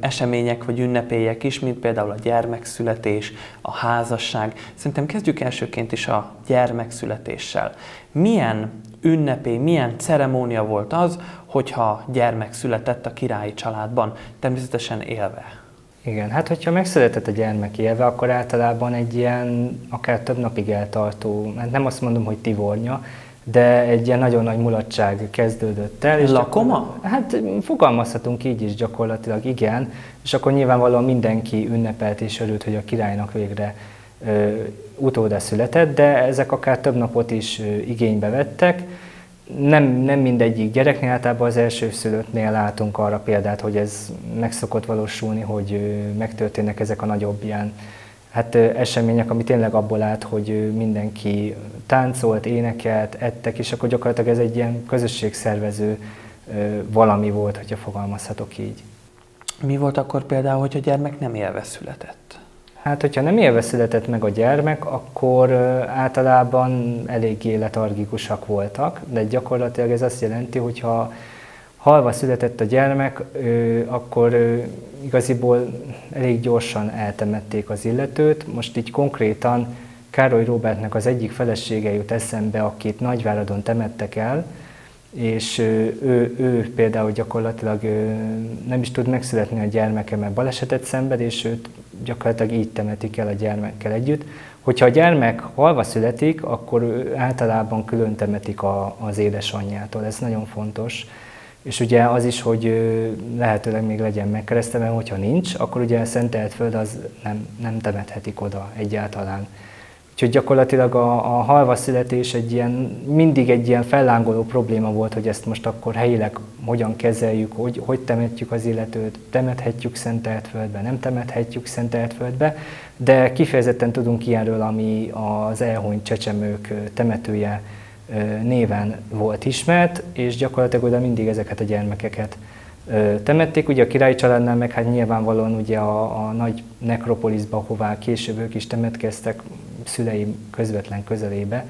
események, vagy ünnepélyek is, mint például a gyermekszületés, a házasság. Szerintem kezdjük elsőként is a gyermekszületéssel. Milyen ünnepély, milyen ceremónia volt az, hogyha gyermek született a királyi családban, természetesen élve? Igen, hát hogyha megszületett a gyermek élve, akkor általában egy ilyen, akár több napig eltartó, hát nem azt mondom, hogy tivornya, de egy ilyen nagyon nagy mulatság kezdődött el. És lakoma? Hát fogalmazhatunk így is gyakorlatilag, igen, és akkor nyilvánvalóan mindenki ünnepelt és örült, hogy a királynak végre utóda született, de ezek akár több napot is igénybe vettek. Nem mindegyik gyereknél, általában az elsőszülöttnél látunk arra példát, hogy ez meg szokott valósulni, hogy megtörténnek ezek a nagyobb ilyen események, ami tényleg abból állt, hogy mindenki táncolt, énekelt, ettek, és akkor gyakorlatilag ez egy ilyen közösségszervező valami volt, hogyha fogalmazhatok így. Mi volt akkor például, hogy a gyermek nem élve született? Hát, hogyha nem élve született meg a gyermek, akkor általában eléggé letargikusak voltak, de gyakorlatilag ez azt jelenti, hogy ha halva született a gyermek, akkor igaziból elég gyorsan eltemették az illetőt. Most így konkrétan Károly Róbertnek az egyik felesége jut eszembe, akit Nagyváradon temettek el, és ő például gyakorlatilag nem is tud megszületni a gyermeke, mert balesetet szenved, és őt gyakorlatilag így temetik el a gyermekkel együtt. Hogyha a gyermek halva születik, akkor általában külön temetik az édesanyjától, ez nagyon fontos. És ugye az is, hogy lehetőleg még legyen megkeresztelve, hogyha nincs, akkor ugye a szentelt föld az nem temethetik oda egyáltalán. Úgyhogy gyakorlatilag a halva születés mindig egy ilyen fellángoló probléma volt, hogy ezt most akkor helyileg hogyan kezeljük, hogy temetjük az illetőt, temethetjük Szenteltföldbe, nem temethetjük Szenteltföldbe, de kifejezetten tudunk ilyenről, ami az elhunyt csecsemők temetője néven volt ismert, és gyakorlatilag oda mindig ezeket a gyermekeket temették. Ugye a királyi családnál meg hát nyilvánvalóan ugye a nagy nekropoliszba, ahová később ők is temetkeztek, szüleim közvetlen közelébe.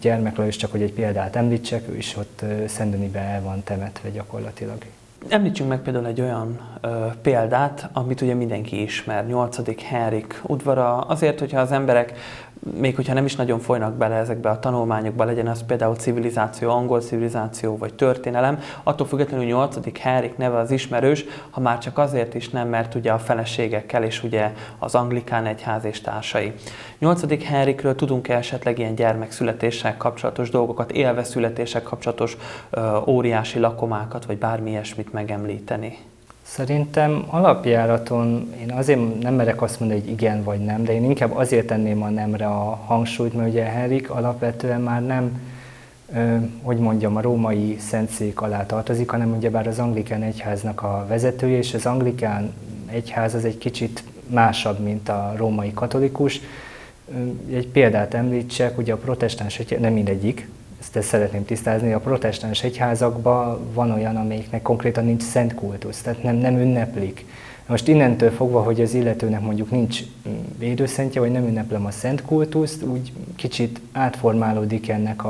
Gyermeklajos, csak hogy egy példát említsek, ő is ott Szendőnibe el van temetve gyakorlatilag. Említsünk meg például egy olyan példát, amit ugye mindenki ismer, VIII. Henrik udvara. Azért, hogyha az emberek, még hogyha nem is nagyon folynak bele ezekbe a tanulmányokba, legyen az például civilizáció, angol civilizáció vagy történelem, attól függetlenül 8. Henrik neve az ismerős, ha már csak azért is nem, mert ugye a feleségekkel és ugye az anglikán egyház és társai. 8. Henrikről tudunk-e esetleg ilyen gyermekszületéssel kapcsolatos dolgokat, élve születéssel kapcsolatos óriási lakomákat vagy bármi ilyesmit megemlíteni? Szerintem alapjáraton én azért nem merek azt mondani, hogy igen vagy nem, de én inkább azért tenném a nemre a hangsúlyt, mert ugye Henrik alapvetően már nem, hogy mondjam, a római szentszék alá tartozik, hanem ugyebár az anglikán egyháznak a vezetője, és az anglikán egyház az egy kicsit másabb, mint a római katolikus. Egy példát említsek, ugye a protestáns, nem mindegyik, ezt szeretném tisztázni, a protestáns egyházakban van olyan, amelyiknek konkrétan nincs szent kultusz, tehát nem ünneplik. Most innentől fogva, hogy az illetőnek mondjuk nincs védőszentje, vagy nem ünneplem a szent kultuszt, úgy kicsit átformálódik ennek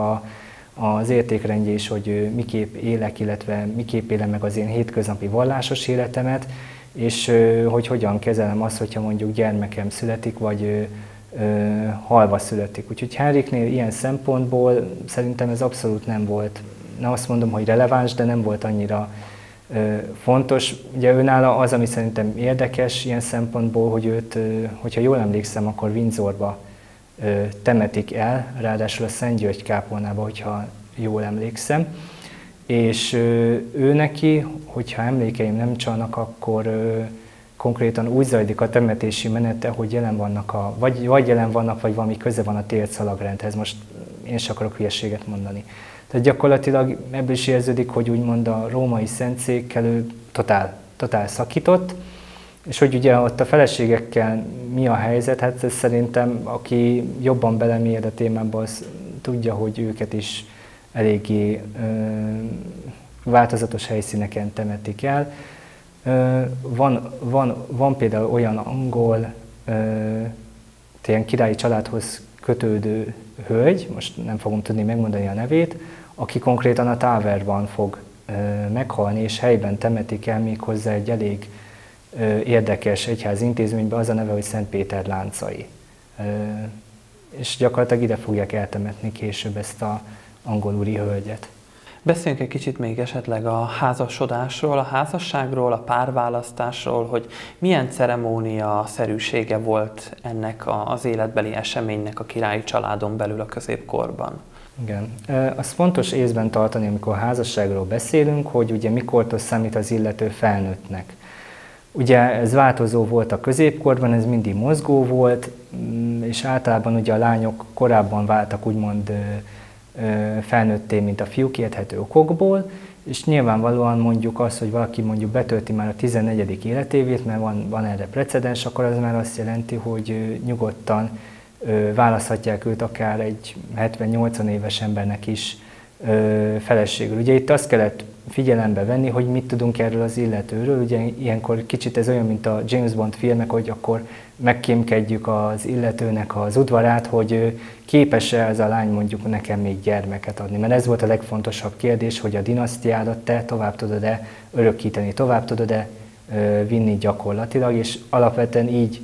az értékrendje is, hogy miképp élek, illetve miképp élem meg az én hétköznapi vallásos életemet, és hogy hogyan kezelem azt, hogyha mondjuk gyermekem születik, vagy halva születik. Úgyhogy Henriknél ilyen szempontból szerintem ez abszolút nem volt, nem azt mondom, hogy releváns, de nem volt annyira fontos. Ugye őnála az, ami szerintem érdekes ilyen szempontból, hogy őt, hogyha jól emlékszem, akkor Windsorba temetik el, ráadásul a Szent György kápolnába, hogyha jól emlékszem. És ő neki, hogyha emlékeim nem csalnak, akkor konkrétan úgy zajlik a temetési menete, hogy jelen vannak, vagy valami köze van a térszalagrendhez. Most én sem akarok hülyeséget mondani. Tehát gyakorlatilag ebből is érződik, hogy úgymond a római szentszékkel ő totál szakított, és hogy ugye ott a feleségekkel mi a helyzet, hát ez szerintem aki jobban belemér a témába, az tudja, hogy őket is eléggé változatos helyszíneken temetik el. Van például olyan angol királyi családhoz kötődő hölgy, most nem fogom tudni megmondani a nevét, aki konkrétan a Táverban fog meghalni, és helyben temetik el, méghozzá egy elég érdekes egyházi intézményben, az a neve, hogy Szent Péter láncai. És gyakorlatilag ide fogják eltemetni később ezt az angol úri hölgyet. Beszéljünk egy kicsit még esetleg a házasodásról, a házasságról, a párválasztásról, hogy milyen ceremónia szerűsége volt ennek az életbeli eseménynek a királyi családon belül a középkorban. Igen. Azt fontos észben tartani, amikor házasságról beszélünk, hogy ugye mikortól számít az illető felnőttnek. Ugye ez változó volt a középkorban, ez mindig mozgó volt, és általában ugye a lányok korábban váltak úgymond felnőtté, mint a fiúk érthető okokból, és nyilvánvalóan mondjuk az, hogy valaki mondjuk betölti már a 14. életévét, mert van erre precedens, akkor az már azt jelenti, hogy nyugodtan választhatják őt akár egy 70-80 éves embernek is feleségül. Ugye itt azt kellett figyelembe venni, hogy mit tudunk erről az illetőről. Ugye ilyenkor kicsit ez olyan, mint a James Bond filmek, hogy akkor megkémkedjük az illetőnek az udvarát, hogy képes-e ez a lány mondjuk nekem még gyermeket adni. Mert ez volt a legfontosabb kérdés, hogy a dinasztiádat te tovább tudod-e örökíteni, tovább tudod-e vinni gyakorlatilag, és alapvetően így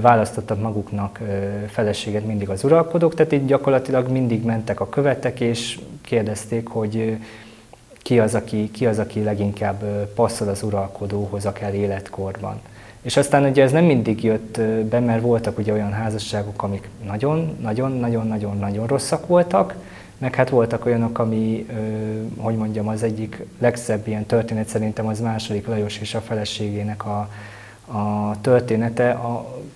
választottak maguknak feleséget mindig az uralkodók, tehát így gyakorlatilag mindig mentek a követek, és kérdezték, hogy ki az, aki leginkább passzol az uralkodóhoz, akár életkorban. És aztán ugye ez nem mindig jött be, mert voltak ugye olyan házasságok, amik nagyon-nagyon rosszak voltak, meg hát voltak olyanok, ami, hogy mondjam, az egyik legszebb ilyen történet szerintem az II. Lajos és a feleségének a története,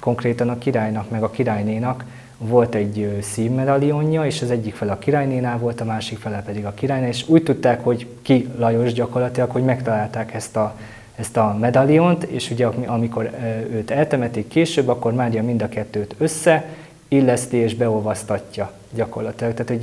konkrétan a királynak meg a királynénak volt egy szívmedalionja, és az egyik fele a királynénál volt, a másik fele pedig a királynál, és úgy tudták, hogy ki Lajos gyakorlatilag, hogy megtalálták ezt a medaliont, és ugye amikor őt eltemetik később, akkor Mária mind a kettőt összeilleszti és beolvasztatja gyakorlatilag. Tehát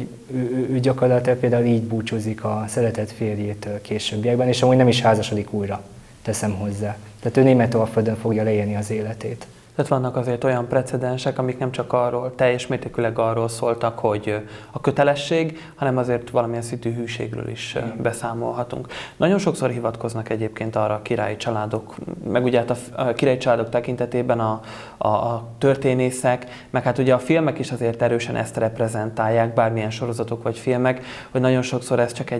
ő gyakorlatilag például így búcsúzik a szeretett férjétől későbbiekben, és amúgy nem is házasodik újra, teszem hozzá. Tehát ő Németalföldön fogja leélni az életét. Tehát vannak azért olyan precedensek, amik nem csak arról, teljes mértékűleg arról szóltak, hogy a kötelesség, hanem azért valamilyen szintű hűségről is beszámolhatunk. Nagyon sokszor hivatkoznak egyébként arra a királyi családok, meg ugye a királyi családok tekintetében a történészek, meg hát ugye a filmek is azért erősen ezt reprezentálják, bármilyen sorozatok vagy filmek, hogy nagyon sokszor ez csak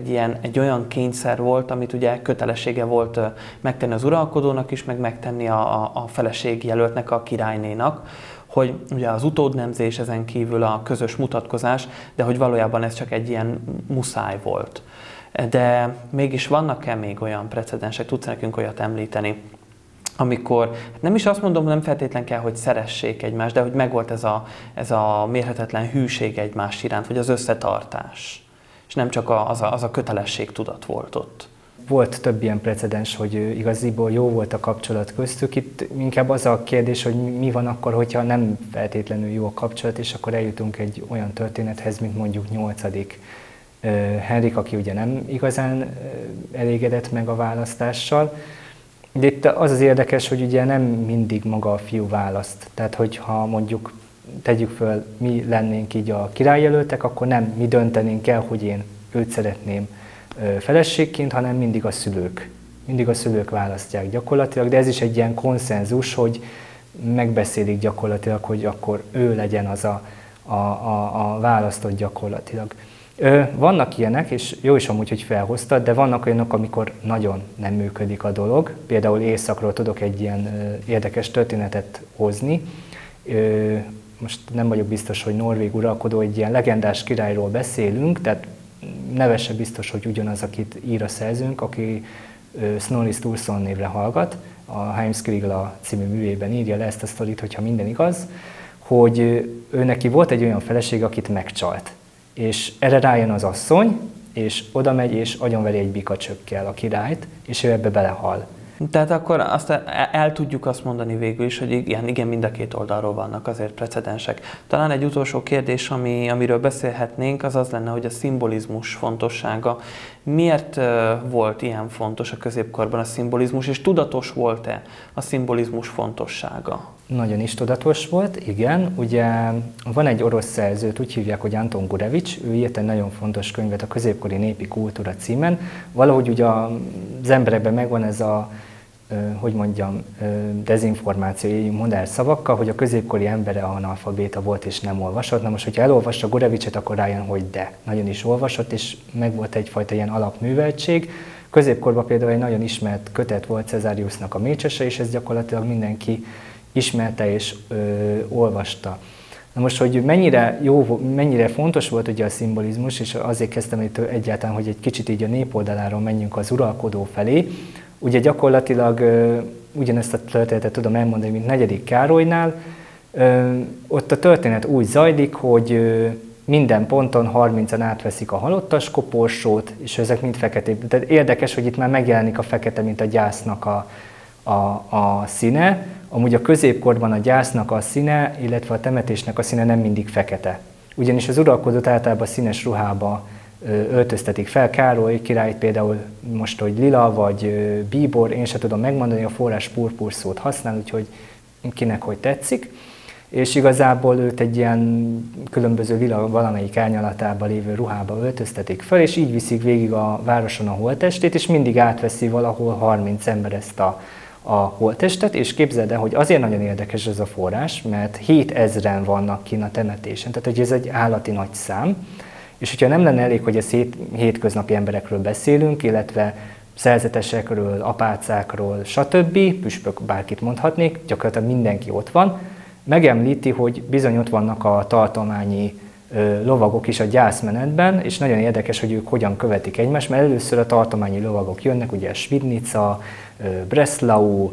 egy olyan kényszer volt, amit ugye kötelessége volt megtenni az uralkodónak is, meg megtenni a feleségjelöltnek, a királynénak, hogy ugye az utódnemzés, ezen kívül a közös mutatkozás, de hogy valójában ez csak egy ilyen muszáj volt. De mégis vannak-e még olyan precedensek, tudsz nekünk olyat említeni, amikor, nem is azt mondom, nem feltétlen kell, hogy szeressék egymást, de hogy megvolt ez a mérhetetlen hűség egymás iránt, vagy az összetartás, és nem csak az a kötelességtudat volt ott. Volt több ilyen precedens, hogy igaziból jó volt a kapcsolat köztük. Itt inkább az a kérdés, hogy mi van akkor, hogyha nem feltétlenül jó a kapcsolat, és akkor eljutunk egy olyan történethez, mint mondjuk VIII. Henrik, aki ugye nem igazán elégedett meg a választással. De itt az az érdekes, hogy ugye nem mindig maga a fiú választ. Tehát, hogyha mondjuk tegyük föl, mi lennénk így a királyjelöltek, akkor nem mi döntenénk el, hogy én őt szeretném feleségként, hanem mindig a szülők. Mindig a szülők választják gyakorlatilag, de ez is egy ilyen konszenzus, hogy megbeszélik gyakorlatilag, hogy akkor ő legyen az a választott gyakorlatilag. Vannak ilyenek, és jó is amúgy, hogy felhoztad, de vannak olyanok, amikor nagyon nem működik a dolog. Például északról tudok egy ilyen érdekes történetet hozni. Most nem vagyok biztos, hogy norvég uralkodó, egy ilyen legendás királyról beszélünk, tehát neve se biztos, hogy ugyanaz, akit ír a szerzőnk, aki Snorri Sturluson névre hallgat, a Heimskringla című művében írja le ezt a sztorit, hogyha minden igaz, hogy ő neki volt egy olyan feleség, akit megcsalt. És erre rájön az asszony, és oda megy, és agyonveri egy bikacsökkel a királyt, és ő ebbe belehal. Tehát akkor azt el tudjuk azt mondani végül is, hogy igen, mind a két oldalról vannak azért precedensek. Talán egy utolsó kérdés, amiről beszélhetnénk, az az lenne, hogy a szimbolizmus fontossága. Miért volt ilyen fontos a középkorban a szimbolizmus, és tudatos volt-e a szimbolizmus fontossága? Nagyon is tudatos volt, igen. Ugye van egy orosz szerzőt, úgy hívják, hogy Anton Gurevics, ő írt egy nagyon fontos könyvet a középkori népi kultúra címen. Valahogy ugye az emberekben megvan ez a, hogy mondjam, dezinformáció, így modern szavakkal, hogy a középkori embere analfabéta volt és nem olvasott. Na most, hogyha elolvassa Gurevicset, akkor rájön, hogy de, nagyon is olvasott, és megvolt egyfajta ilyen alapműveltség. Középkorban például egy nagyon ismert kötet volt Cezáriusnak a Mécsese, és ez gyakorlatilag mindenki ismerte és olvasta. Na most, hogy mennyire jó, mennyire fontos volt ugye a szimbolizmus, és azért kezdtem itt egyáltalán, hogy egy kicsit így a népoldaláról menjünk az uralkodó felé. Ugye gyakorlatilag ugyanezt a történetet tudom elmondani, mint IV. Károlynál. Ott a történet úgy zajlik, hogy minden ponton 30-an átveszik a halottas koporsót, és ezek mind feketék. Tehát érdekes, hogy itt már megjelenik a fekete, mint a gyásznak a színe. Amúgy a középkorban a gyásznak a színe, illetve a temetésnek a színe nem mindig fekete. Ugyanis az uralkodót általában színes ruhába öltöztetik fel. Károly királyt például most, hogy lila vagy bíbor, én sem tudom megmondani, a forrás purpur szót használ, úgyhogy kinek hogy tetszik. És igazából őt egy ilyen különböző világ valamelyik árnyalatában lévő ruhába öltöztetik fel, és így viszik végig a városon a holttestét, és mindig átveszi valahol 30 ember ezt a holttestet, és képzeld el, hogy azért nagyon érdekes ez a forrás, mert 7000-en vannak kint a temetésen, tehát hogy ez egy állati nagy szám, és hogyha nem lenne elég, hogy ezt hétköznapi emberekről beszélünk, illetve szerzetesekről, apácákról, stb., püspök, bárkit mondhatnék, gyakorlatilag mindenki ott van, megemlíti, hogy bizony ott vannak a tartományi lovagok is a gyászmenetben, és nagyon érdekes, hogy ők hogyan követik egymást, mert először a tartományi lovagok jönnek, ugye Svidnica, Breslau,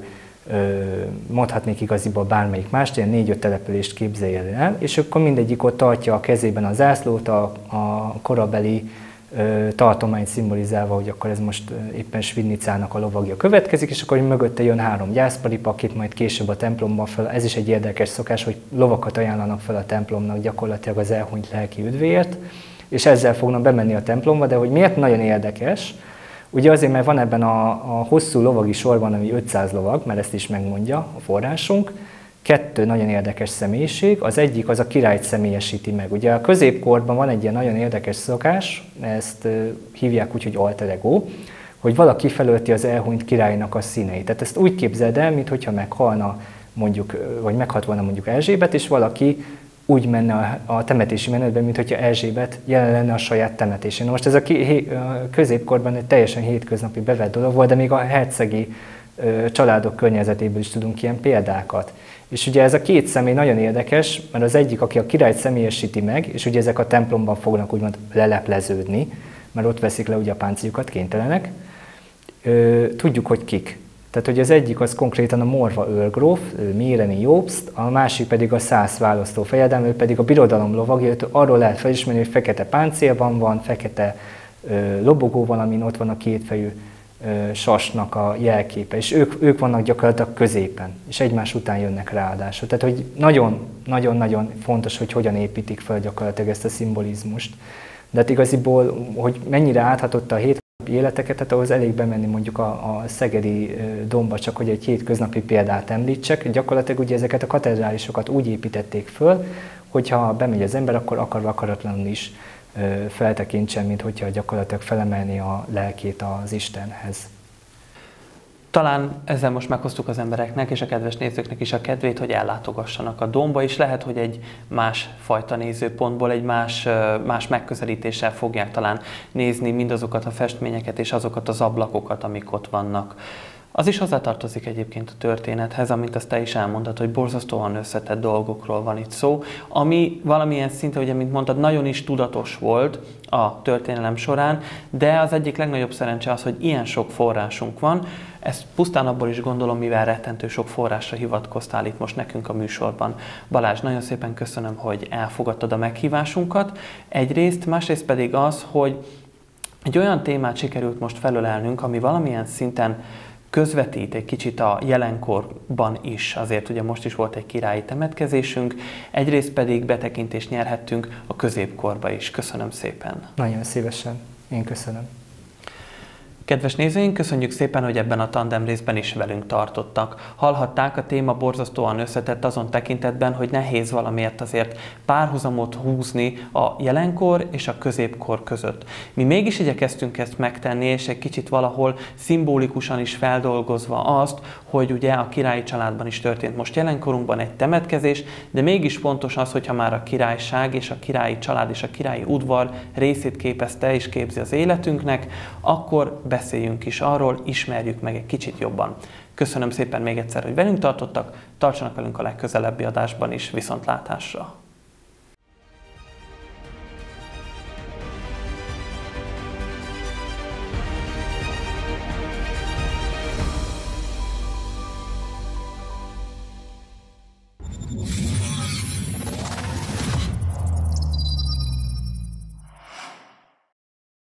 mondhatnék igaziból bármelyik mást, ilyen 4-5 települést képzeljen el, és akkor mindegyik ott tartja a kezében a zászlót, a korabeli tartományt szimbolizálva, hogy akkor ez most éppen Svidnicának a lovagja következik, és akkor mögötte jön 3 gyászparipa, akit majd később a templomban fel, ez is egy érdekes szokás, hogy lovakat ajánlanak fel a templomnak gyakorlatilag az elhunyt lelki üdvéért, és ezzel fognak bemenni a templomba, de hogy miért nagyon érdekes, ugye azért, mert van ebben a hosszú lovagi sorban, ami 500 lovag, mert ezt is megmondja a forrásunk, 2 nagyon érdekes személyiség, az egyik az a királyt személyesíti meg. Ugye a középkorban van egy ilyen nagyon érdekes szokás, ezt hívják úgy, hogy alter ego, hogy valaki felölti az elhunyt királynak a színeit. Tehát ezt úgy képzeld el, mintha meghalna mondjuk, vagy meghalt volna mondjuk Erzsébet, és valaki úgy menne a temetési menetben, mintha Erzsébet jelen lenne a saját temetésén. Na most ez a középkorban egy teljesen hétköznapi bevett dolog volt, de még a hercegi családok környezetéből is tudunk ilyen példákat. És ugye ez a 2 személy nagyon érdekes, mert az egyik, aki a királyt személyesíti meg, és ugye ezek a templomban fognak úgymond lelepleződni, mert ott veszik le ugye a páncéjukat, kénytelenek, tudjuk, hogy kik. Tehát, hogy az egyik az konkrétan a morva őrgróf, Méreni Jobst, a másik pedig a szász választó fejedelem, ő pedig a birodalom lovagja, arról lehet felismerni, hogy fekete páncélban van, fekete lobogóval, amin ott van a kétfejű sasnak a jelképe, és ők vannak gyakorlatilag középen, és egymás után jönnek ráadásul. Tehát, hogy nagyon-nagyon fontos, hogy hogyan építik fel gyakorlatilag ezt a szimbolizmust. De hát igaziból, hogy mennyire áthatotta a hétköznapi életeket, tehát ahhoz elég bemenni mondjuk a szegedi domba, csak hogy egy hétköznapi példát említsek. Gyakorlatilag ugye ezeket a katedrálisokat úgy építették föl, hogyha bemegy az ember, akkor akarva-akaratlanul is feltekintsen, mint hogyha gyakorlatilag felemelni a lelkét az Istenhez. Talán ezzel most meghoztuk az embereknek és a kedves nézőknek is a kedvét, hogy ellátogassanak a domba, és lehet, hogy egy más fajta nézőpontból, egy más megközelítéssel fogják talán nézni mindazokat a festményeket és azokat az ablakokat, amik ott vannak. Az is hozzátartozik egyébként a történethez, amit azt te is elmondtad, hogy borzasztóan összetett dolgokról van itt szó, ami valamilyen szinte, ugye, mint mondtad, nagyon is tudatos volt a történelem során, de az egyik legnagyobb szerencse az, hogy ilyen sok forrásunk van. Ezt pusztán abból is gondolom, mivel rettentő sok forrásra hivatkoztál itt most nekünk a műsorban. Balázs, nagyon szépen köszönöm, hogy elfogadtad a meghívásunkat. Egyrészt, másrészt pedig az, hogy egy olyan témát sikerült most felölelnünk, ami valamilyen szinten közvetít egy kicsit a jelenkorban is, azért ugye most is volt egy királyi temetkezésünk, egyrészt pedig betekintést nyerhettünk a középkorba is. Köszönöm szépen! Nagyon szívesen, én köszönöm! Kedves nézőink, köszönjük szépen, hogy ebben a tandem részben is velünk tartottak. Hallhatták, a téma borzasztóan összetett azon tekintetben, hogy nehéz valamiért azért párhuzamot húzni a jelenkor és a középkor között. Mi mégis igyekeztünk ezt megtenni, és egy kicsit valahol szimbolikusan is feldolgozva azt, hogy ugye a királyi családban is történt most jelenkorunkban egy temetkezés, de mégis fontos az, hogyha már a királyság és a királyi család és a királyi udvar részét képezte és képzi az életünknek, akkor beszéljünk is arról, ismerjük meg egy kicsit jobban. Köszönöm szépen még egyszer, hogy velünk tartottak, tartsanak velünk a legközelebbi adásban is, viszontlátásra!